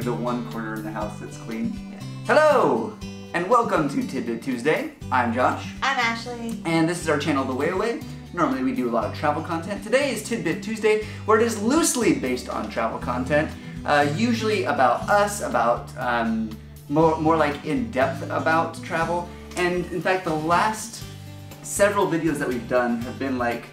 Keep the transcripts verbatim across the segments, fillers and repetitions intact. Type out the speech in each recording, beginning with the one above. like the one corner in the house that's clean. Yeah. Hello! And welcome to Tidbit Tuesday. I'm Josh. I'm Ashley. And this is our channel, The Way Away. Normally we do a lot of travel content. Today is Tidbit Tuesday, where it is loosely based on travel content. Uh, usually about us, about um, more, more like in-depth about travel. And in fact, the last several videos that we've done have been like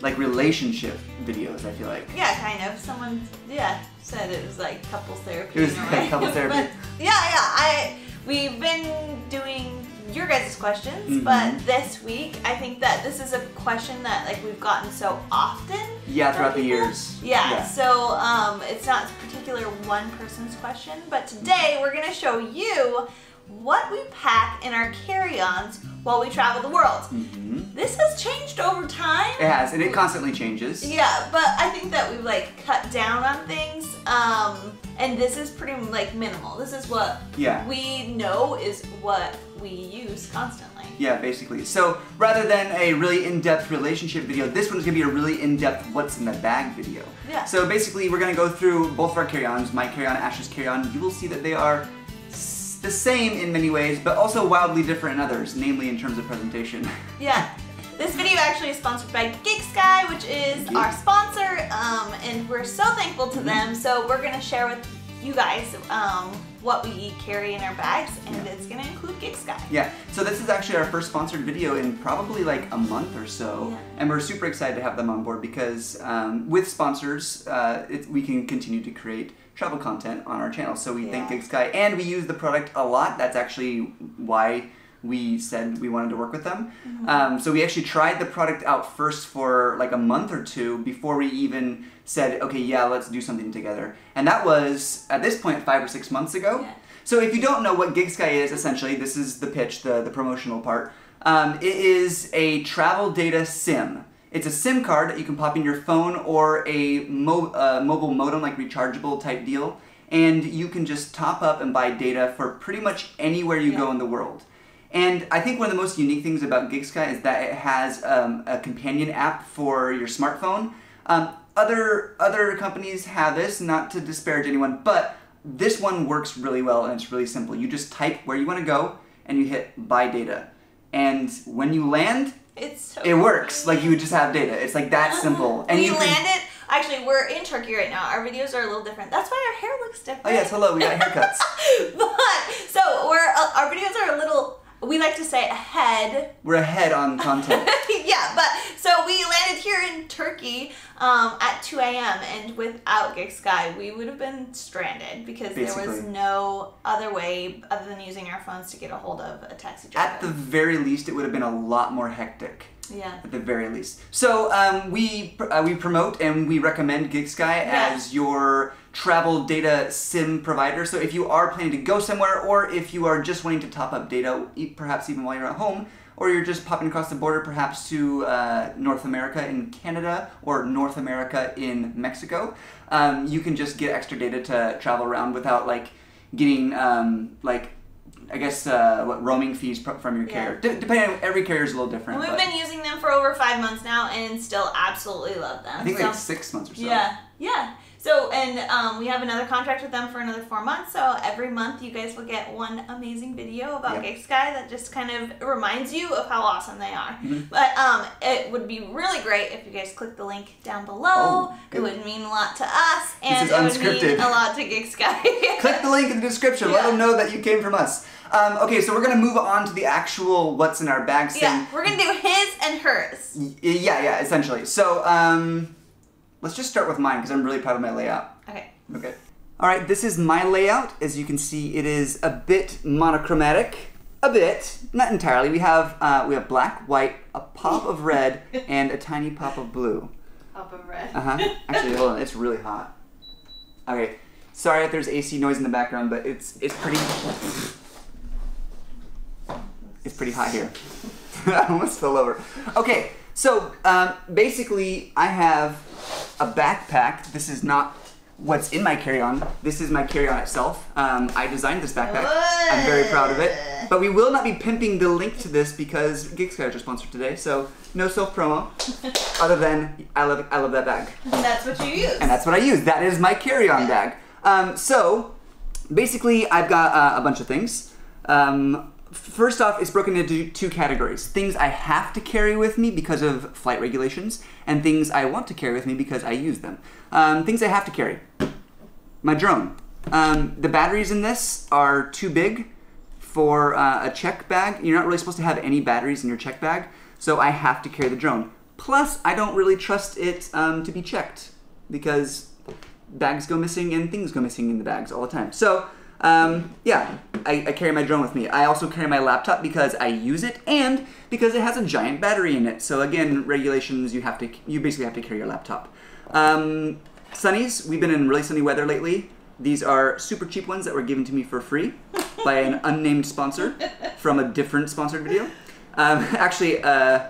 like relationship videos, I feel like. Yeah, kind of. Someone, yeah, said it was like couples therapy. It was like couples therapy. But yeah, yeah. I, we've been doing your guys' questions, mm-hmm. but this week, I think that this is a question that like we've gotten so often. Yeah, throughout people. the years. Yeah, yeah. so um, it's not a particular one person's question, but today we're going to show you what we pack in our carry-ons while we travel the world. Mm-hmm. This has changed over time. It has, and it constantly changes. Yeah, but I think that we've like cut down on things, um, and this is pretty like minimal. This is what yeah. we know is what we use constantly. Yeah, basically. So rather than a really in-depth relationship video, this one's gonna be a really in-depth what's in the bag video. Yeah. So basically, we're gonna go through both of our carry-ons, my carry-on, Ash's carry-on. You will see that they are the same in many ways, but also wildly different in others, namely in terms of presentation. Yeah. This video actually is sponsored by GigSky, which is our sponsor, um, and we're so thankful to them. So we're going to share with you guys um, what we carry in our bags, and yeah. it's going to include GigSky. Yeah. So this is actually our first sponsored video in probably like a month or so, yeah. and we're super excited to have them on board because um, with sponsors, uh, it, we can continue to create travel content on our channel. So we yeah. thank GigSky, and we use the product a lot. That's actually why we said we wanted to work with them. Mm-hmm. um, so we actually tried the product out first for like a month or two before we even said, okay, yeah, let's do something together. And that was, at this point, five or six months ago. Yeah. So if you don't know what GigSky is, essentially, this is the pitch, the, the promotional part. Um, it is a travel data SIM. It's a SIM card that you can pop in your phone or a mo uh, mobile modem, like rechargeable type deal, and you can just top up and buy data for pretty much anywhere you yeah. go in the world. And I think one of the most unique things about GigSky is that it has um, a companion app for your smartphone. Um, other, other companies have this, not to disparage anyone, but this one works really well and it's really simple. You just type where you want to go and you hit buy data. And when you land, It's so it works. Funny. Like, you just have data. It's like that simple. And we you can... landed. Actually, we're in Turkey right now. Our videos are a little different. That's why our hair looks different. Oh, yes. Hello. We got haircuts. But, so, we're, uh, our videos are a little, we like to say ahead. We're ahead on content. Yeah, but, so we landed here in Turkey um, at two A M and without GigSky, we would have been stranded because Basically. there was no other way other than using our phones to get a hold of a taxi driver. At the very least, it would have been a lot more hectic. Yeah. At the very least. So um, we uh, we promote and we recommend GigSky yeah. as your travel data SIM provider. So if you are planning to go somewhere, or if you are just wanting to top up data, perhaps even while you're at home, or you're just popping across the border, perhaps to uh, North America in Canada or North America in Mexico, um, you can just get extra data to travel around without like getting um, like. I guess uh, what roaming fees from your carrier. Yeah. D depending on every carrier is a little different. We've but. been using them for over five months now, and still absolutely love them. I think so, like six months or so. Yeah, yeah. So and um, we have another contract with them for another four months. So every month you guys will get one amazing video about yep. GigSky that just kind of reminds you of how awesome they are. Mm-hmm. But um, it would be really great if you guys click the link down below. Oh, it would mean a lot to us, and it would mean a lot to GigSky. Click the link in the description. Yeah. Let them know that you came from us. Um, okay, so we're gonna move on to the actual what's in our bags thing. Yeah, we're gonna do his and hers. Y yeah, yeah, essentially. So, um, let's just start with mine because I'm really proud of my layout. Okay. Okay. All right, this is my layout. As you can see, it is a bit monochromatic. A bit, not entirely. We have uh, we have black, white, a pop of red, and a tiny pop of blue. Pop of red. Uh huh. Actually, hold on. It's really hot. Okay. Sorry if there's A C noise in the background, but it's it's pretty. It's pretty hot here. I almost fell over. Okay, so um, basically I have a backpack. This is not what's in my carry-on. This is my carry-on itself. Um, I designed this backpack. I'm very proud of it. But we will not be pimping the link to this because GigSky is our sponsor today, so no self-promo other than I love, I love that bag. And that's what you use. And that's what I use. That is my carry-on bag. Um, so Basically, I've got uh, a bunch of things. Um, first off, it's broken into two categories. Things I have to carry with me because of flight regulations, and things I want to carry with me because I use them. Um, things I have to carry. My drone. Um, the batteries in this are too big for uh, a check bag. You're not really supposed to have any batteries in your check bag, so I have to carry the drone. Plus, I don't really trust it um, to be checked because bags go missing and things go missing in the bags all the time. So, um, yeah, I, I carry my drone with me. I also carry my laptop because I use it and because it has a giant battery in it. So again, regulations, you have to, you basically have to carry your laptop. Um, sunnies, we've been in really sunny weather lately. These are super cheap ones that were given to me for free by an unnamed sponsor from a different sponsored video. Um, actually, uh,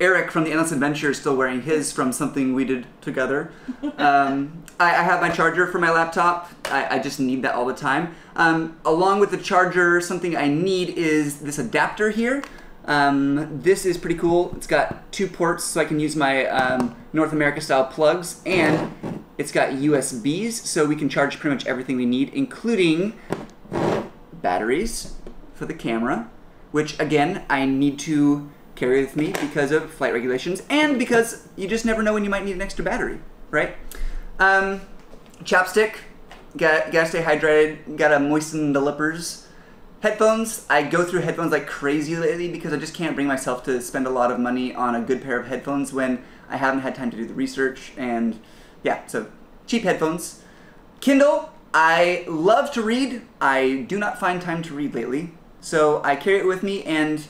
Eric from The Endless Adventure is still wearing his from something we did together. Um, I, I have my charger for my laptop. I, I just need that all the time. Um, along with the charger, something I need is this adapter here. Um, this is pretty cool. It's got two ports so I can use my um, North America style plugs, and it's got U S Bs so we can charge pretty much everything we need, including batteries for the camera, which again, I need to carry with me because of flight regulations and because you just never know when you might need an extra battery, right? Um, chapstick, gotta, gotta stay hydrated, gotta moisten the lippers. Headphones, I go through headphones like crazy lately because I just can't bring myself to spend a lot of money on a good pair of headphones when I haven't had time to do the research, and yeah, so cheap headphones. Kindle, I love to read. I do not find time to read lately, so I carry it with me, and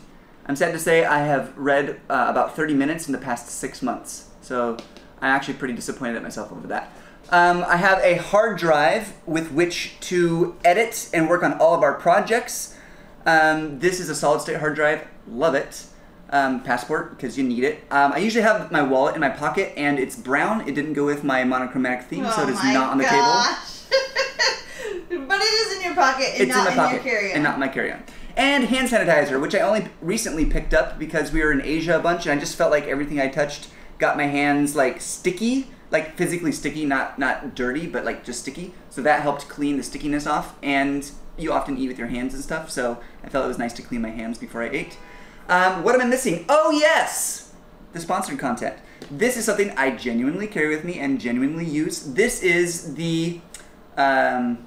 I'm sad to say I have read uh, about thirty minutes in the past six months. So I'm actually pretty disappointed at myself over that. Um, I have a hard drive with which to edit and work on all of our projects. Um, this is a solid state hard drive, love it. Um, passport, because you need it. Um, I usually have my wallet in my pocket and it's brown. It didn't go with my monochromatic theme, oh so it is not on the gosh. table. But it is in your pocket and it's not in, in pocket your carry-on. And not in my carry-on. And hand sanitizer, which I only recently picked up because we were in Asia a bunch, and I just felt like everything I touched got my hands like sticky, like physically sticky, not not dirty, but like just sticky. So that helped clean the stickiness off, and you often eat with your hands and stuff, so I felt it was nice to clean my hands before I ate. Um, what am I missing? Oh yes! The sponsored content. This is something I genuinely carry with me and genuinely use. This is the, um,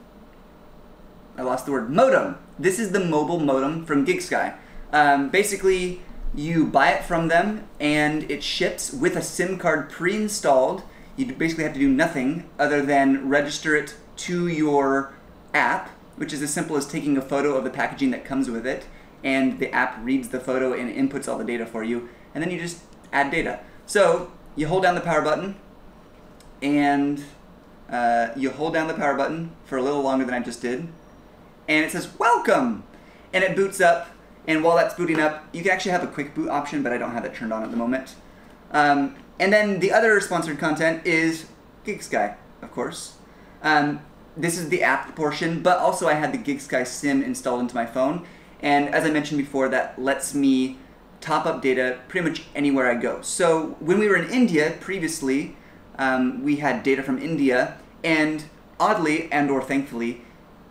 I lost the word, modem. This is the mobile modem from GigSky. Um, basically, you buy it from them and it ships with a SIM card pre-installed. You basically have to do nothing other than register it to your app, which is as simple as taking a photo of the packaging that comes with it, and the app reads the photo and inputs all the data for you, and then you just add data. So you hold down the power button, and uh, you hold down the power button for a little longer than I just did, and it says, welcome! And it boots up, and while that's booting up, you can actually have a quick boot option, but I don't have that turned on at the moment. Um, and then the other sponsored content is GigSky, of course. Um, this is the app portion, but also I had the GigSky SIM installed into my phone, and as I mentioned before, that lets me top up data pretty much anywhere I go. So when we were in India previously, um, we had data from India, and oddly and or thankfully,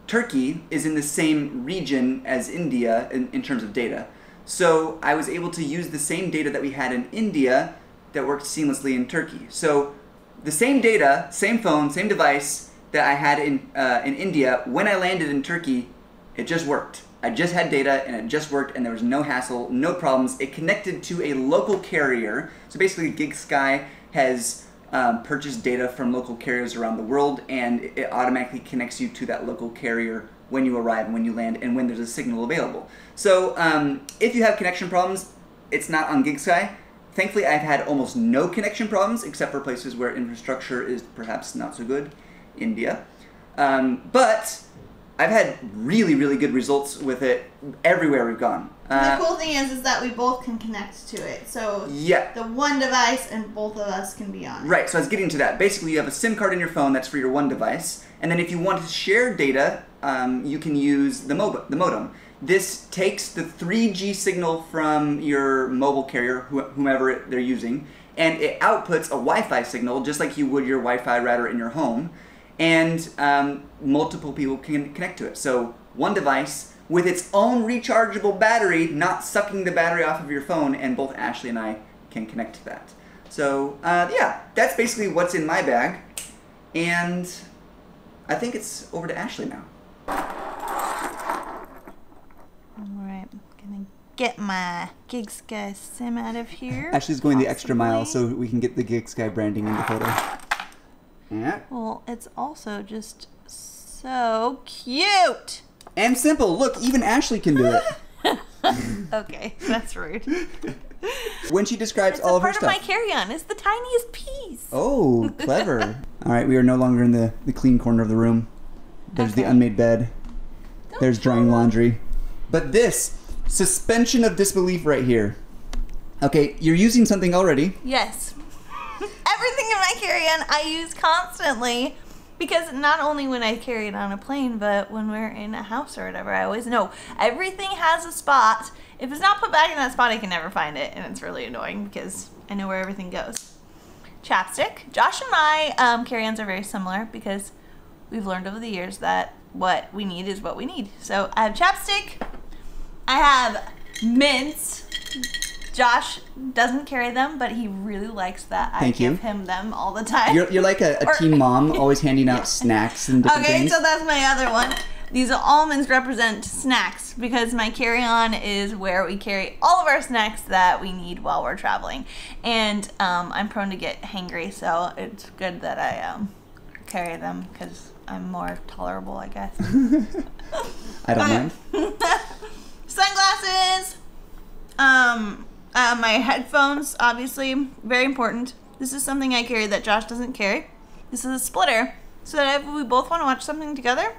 Turkey is in the same region as India in, in terms of data. So I was able to use the same data that we had in India that worked seamlessly in Turkey. So the same data, same phone, same device that I had in, uh, in India, when I landed in Turkey, it just worked. I just had data and it just worked, and there was no hassle, no problems. It connected to a local carrier. So basically GigSky has Um, purchase data from local carriers around the world, and it, it automatically connects you to that local carrier when you arrive and when you land and when there's a signal available. So um, if you have connection problems, it's not on GigSky. Thankfully, I've had almost no connection problems except for places where infrastructure is perhaps not so good, India. Um, but I've had really, really good results with it everywhere we've gone. Uh, the cool thing is, is that we both can connect to it. So yeah, the one device and both of us can be on it. Right, so I was getting to that. Basically, you have a SIM card in your phone that's for your one device. And then if you want to share data, um, you can use the, mob the modem. This takes the three G signal from your mobile carrier, wh whomever it, they're using, and it outputs a Wi-Fi signal just like you would your Wi-Fi router in your home. and um, multiple people can connect to it. So one device with its own rechargeable battery, not sucking the battery off of your phone, and both Ashley and I can connect to that. So uh, yeah, that's basically what's in my bag, and I think it's over to Ashley now. Alright, I'm gonna get my GigSky sim out of here. Ashley's going possibly the extra mile so we can get the GigSky branding in the photo. Yeah. Well, it's also just so cute! And simple! Look, even Ashley can do it! Okay, that's rude. When she describes all of her stuff. It's part of my carry-on. It's the tiniest piece. Oh, clever. All right, we are no longer in the, the clean corner of the room. There's okay. the unmade bed. Don't There's drying laundry. But this, suspension of disbelief right here. Okay, you're using something already. Yes. Everything in my carry-on I use constantly. Because not only when I carry it on a plane, but when we're in a house or whatever, I always know everything has a spot. If it's not put back in that spot, I can never find it, and it's really annoying because I know where everything goes. Chapstick. Josh and my um, carry-ons are very similar because we've learned over the years that what we need is what we need. So I have chapstick. I have mints. Josh doesn't carry them, but he really likes that. Thank I you. give him them all the time. You're, you're like a, a teen mom, always handing out snacks and different okay, things. Okay, so that's my other one. These almonds represent snacks because my carry-on is where we carry all of our snacks that we need while we're traveling. And um, I'm prone to get hangry, so it's good that I um, carry them because I'm more tolerable, I guess. I don't mind. Sunglasses! Um... Uh, my headphones, obviously, very important. This is something I carry that Josh doesn't carry. This is a splitter, so that if we both want to watch something together,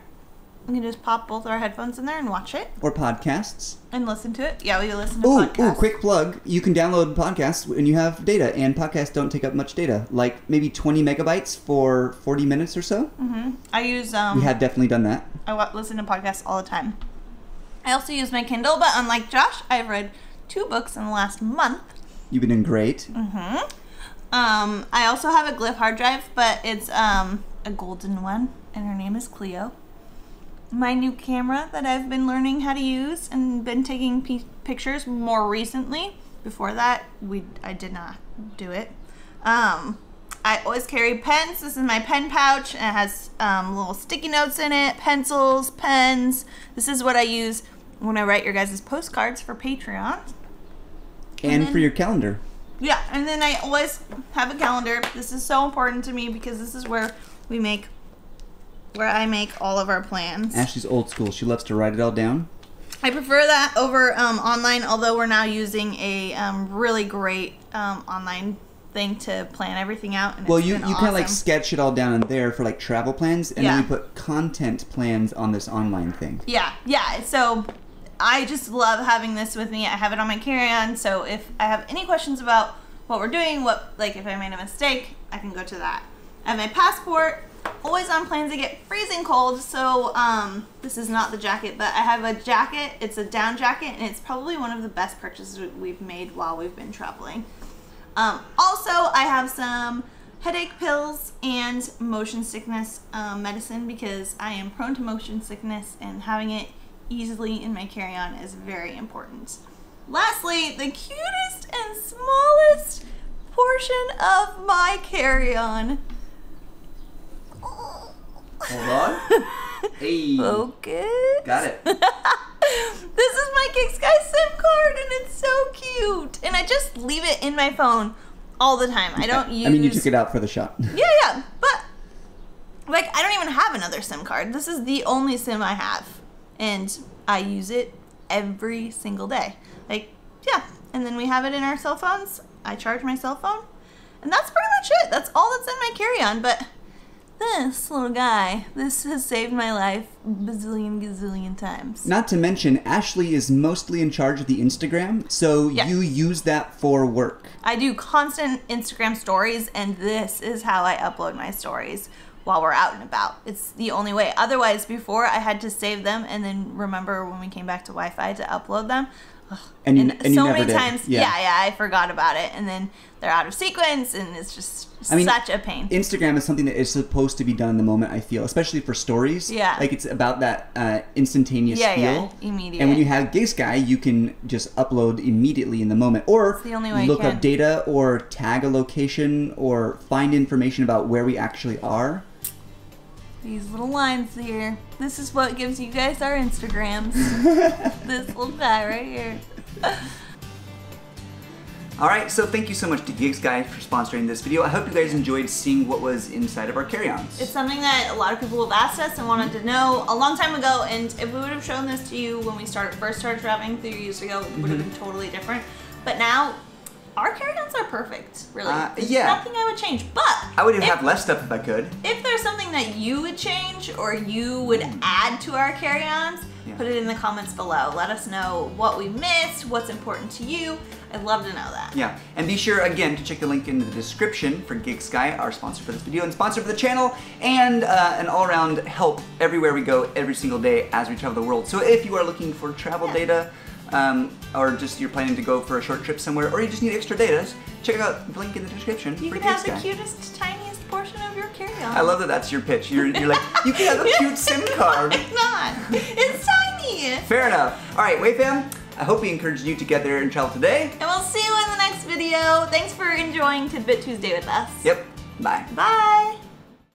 we can just pop both our headphones in there and watch it. Or podcasts. And listen to it. Yeah, we listen to ooh, podcasts. Ooh, quick plug. You can download podcasts when you have data, and podcasts don't take up much data. Like, maybe twenty megabytes for forty minutes or so. Mm-hmm. I use... Um, we have definitely done that. I listen to podcasts all the time. I also use my Kindle, but unlike Josh, I've read two books in the last month. You've been doing great. Mm-hmm. Um, I also have a glyph hard drive, but it's um, a golden one, and her name is Cleo. My new camera that I've been learning how to use and been taking p pictures more recently. Before that, we I did not do it. Um, I always carry pens. This is my pen pouch, and it has um, little sticky notes in it, pencils, pens. This is what I use when I write your guys' postcards for Patreon. And, and then, for your calendar. Yeah, and then I always have a calendar. This is so important to me because this is where we make, where I make all of our plans. Ashley's old school. She loves to write it all down. I prefer that over um, online, although we're now using a um, really great um, online thing to plan everything out. And well, it's you, you awesome. Kind of like sketch it all down in there for like travel plans, and yeah. then you put content plans on this online thing. Yeah, yeah. So I just love having this with me. I have it on my carry-on, so if I have any questions about what we're doing, what like if I made a mistake, I can go to that. I have my passport, always on planes that get freezing cold, so um, this is not the jacket, but I have a jacket. It's a down jacket, and it's probably one of the best purchases we've made while we've been traveling. Um, also, I have some headache pills and motion sickness um, medicine because I am prone to motion sickness, and having it easily in my carry-on is very important. Lastly, the cutest and smallest portion of my carry-on. Hold on. Hey. Focus. Got it. This is my GigSky SIM card, and it's so cute. And I just leave it in my phone all the time. I don't use... I mean, you took it out for the shot. Yeah, yeah. But, like, I don't even have another SIM card. This is the only SIM I have. And I use it every single day. Like, yeah. And then we have it in our cell phones. I charge my cell phone. And that's pretty much it. That's all that's in my carry-on. But this little guy, this has saved my life bazillion, gazillion times. Not to mention, Ashley is mostly in charge of the Instagram. So yes. You use that for work. I do constant Instagram stories. And this is how I upload my stories while we're out and about. It's the only way. Otherwise, before I had to save them and then remember when we came back to Wi-Fi to upload them. And, and, you, and so you never many did. times, yeah. yeah, yeah, I forgot about it, and then they're out of sequence, and it's just I mean, such a pain. Instagram is something that is supposed to be done in the moment. I feel, especially for stories, yeah, like it's about that uh, instantaneous yeah, feel, yeah, immediate. And when you have GigSky, you can just upload immediately in the moment, or it's the only way look up data, or tag a location, or find information about where we actually are. These little lines here. This is what gives you guys our Instagrams. This little guy right here. Alright, so thank you so much to GigSky for sponsoring this video. I hope you guys enjoyed seeing what was inside of our carry-ons. It's something that a lot of people have asked us and wanted to know a long time ago, and if we would have shown this to you when we started first started traveling three years ago, it would have mm-hmm. been totally different. But now, our carry-ons are perfect, really. Uh, yeah. Nothing I would change, but... I would even if, have less stuff if I could. If there's something that you would change or you would mm. add to our carry-ons, yeah. put it in the comments below. Let us know what we missed, what's important to you. I'd love to know that. Yeah, and be sure, again, to check the link in the description for GigSky, our sponsor for this video and sponsor for the channel, and uh, an all-around help everywhere we go every single day as we travel the world. So if you are looking for travel yeah. data, Um, or just you're planning to go for a short trip somewhere, or you just need extra data, check out the link in the description. You can have the cutest, tiniest portion of your carry-on. I love that that's your pitch. You're, you're like, you can have a cute SIM card. No, it's not. It's tiny. Fair enough. All right, Way fam, I hope we encouraged you to get there and travel today. And we'll see you in the next video. Thanks for enjoying Tidbit Tuesday with us. Yep. Bye. Bye.